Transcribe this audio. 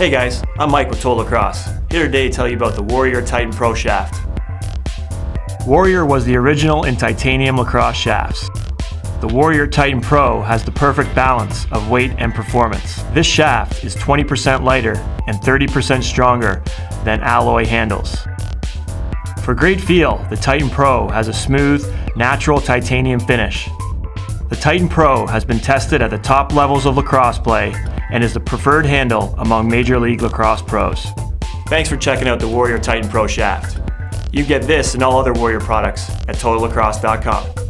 Hey guys, I'm Mike with Total Lacrosse, here today to tell you about the Warrior Titan Pro shaft. Warrior was the original in titanium lacrosse shafts. The Warrior Titan Pro has the perfect balance of weight and performance. This shaft is 20% lighter and 30% stronger than alloy handles. For great feel, the Titan Pro has a smooth, natural titanium finish. The Titan Pro has been tested at the top levels of lacrosse play and is the preferred handle among Major League Lacrosse pros. Thanks for checking out the Warrior Titan Pro shaft. You get this and all other Warrior products at TotalLacrosse.com.